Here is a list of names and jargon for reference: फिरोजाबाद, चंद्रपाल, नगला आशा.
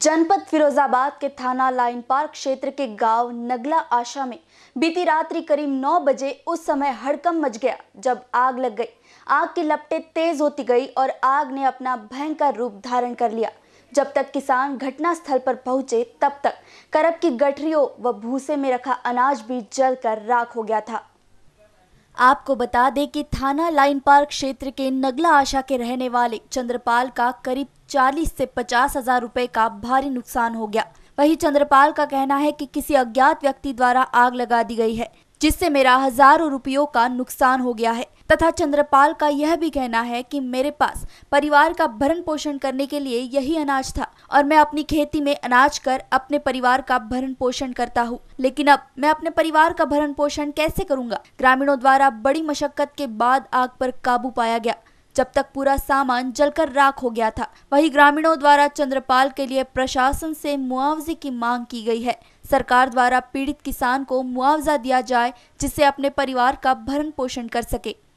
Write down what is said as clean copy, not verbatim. जनपद फिरोजाबाद के थाना लाइन पार्क क्षेत्र के गांव नगला आशा में बीती रात्रि करीब 9 बजे उस समय हड़कंप मच गया जब आग लग गई। आग की लपटें तेज होती गई और आग ने अपना भयंकर रूप धारण कर लिया। जब तक किसान घटनास्थल पर पहुंचे तब तक करब की गठरियों व भूसे में रखा अनाज भी जलकर राख हो गया था। आपको बता दें कि थाना लाइन पार्क क्षेत्र के नगला आशा के रहने वाले चंद्रपाल का करीब 40 से 50 हजार रुपए का भारी नुकसान हो गया। वहीं चंद्रपाल का कहना है कि किसी अज्ञात व्यक्ति द्वारा आग लगा दी गई है, जिससे मेरा हजारों रुपयों का नुकसान हो गया है। तथा चंद्रपाल का यह भी कहना है कि मेरे पास परिवार का भरण पोषण करने के लिए यही अनाज था और मैं अपनी खेती में अनाज कर अपने परिवार का भरण पोषण करता हूँ, लेकिन अब मैं अपने परिवार का भरण पोषण कैसे करूँगा। ग्रामीणों द्वारा बड़ी मशक्कत के बाद आग पर काबू पाया गया, जब तक पूरा सामान जलकर राख हो गया था। वही ग्रामीणों द्वारा चंद्रपाल के लिए प्रशासन से मुआवजे की मांग की गई है। सरकार द्वारा पीड़ित किसान को मुआवजा दिया जाए, जिससे अपने परिवार का भरण पोषण कर सके।